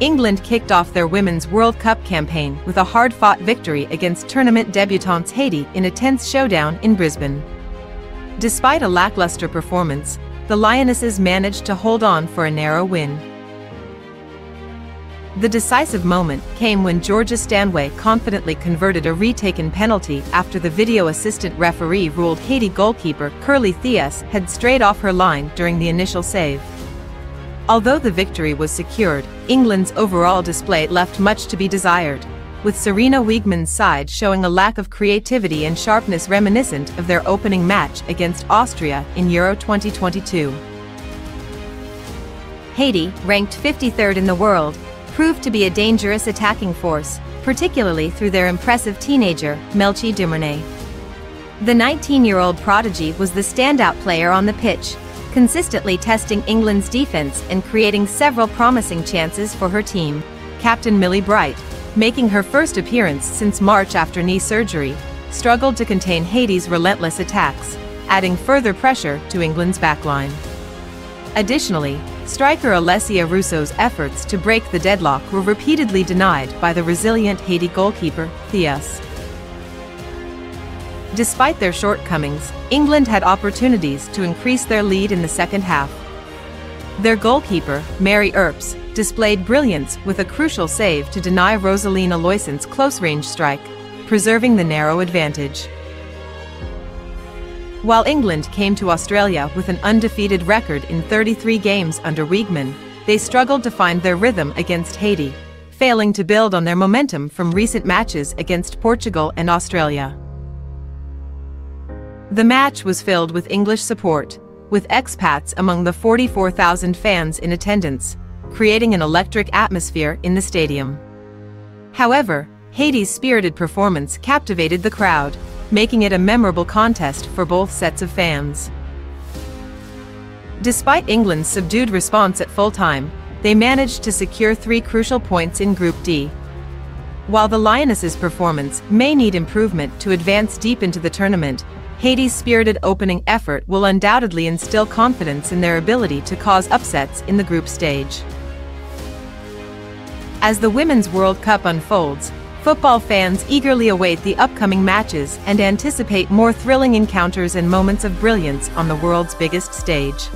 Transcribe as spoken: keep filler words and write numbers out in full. England kicked off their Women's World Cup campaign with a hard-fought victory against tournament debutantes Haiti in a tense showdown in Brisbane. Despite a lackluster performance, the Lionesses managed to hold on for a narrow win. The decisive moment came when Georgia Stanway confidently converted a retaken penalty after the video assistant referee ruled Haiti goalkeeper Kerly Theus had strayed off her line during the initial save. Although the victory was secured, England's overall display left much to be desired, with Sarina Wiegman's side showing a lack of creativity and sharpness reminiscent of their opening match against Austria in Euro twenty twenty-two. Haiti, ranked fifty-third in the world, proved to be a dangerous attacking force, particularly through their impressive teenager, Melchie Dumornay. The nineteen-year-old prodigy was the standout player on the pitch, consistently testing England's defense and creating several promising chances for her team. Captain Millie Bright, making her first appearance since March after knee surgery, struggled to contain Haiti's relentless attacks, adding further pressure to England's backline. Additionally, striker Alessia Russo's efforts to break the deadlock were repeatedly denied by the resilient Haiti goalkeeper, Theus. Despite their shortcomings, England had opportunities to increase their lead in the second half. Their goalkeeper, Mary Earps, displayed brilliance with a crucial save to deny Rosalina Loisen's close-range strike, preserving the narrow advantage. While England came to Australia with an undefeated record in thirty-three games under Wiegman, they struggled to find their rhythm against Haiti, failing to build on their momentum from recent matches against Portugal and Australia. The match was filled with English support, with expats among the forty-four thousand fans in attendance, creating an electric atmosphere in the stadium. However, Haiti's spirited performance captivated the crowd, making it a memorable contest for both sets of fans. Despite England's subdued response at full-time, they managed to secure three crucial points in Group D. While the Lionesses' performance may need improvement to advance deep into the tournament, Haiti's spirited opening effort will undoubtedly instill confidence in their ability to cause upsets in the group stage. As the Women's World Cup unfolds, football fans eagerly await the upcoming matches and anticipate more thrilling encounters and moments of brilliance on the world's biggest stage.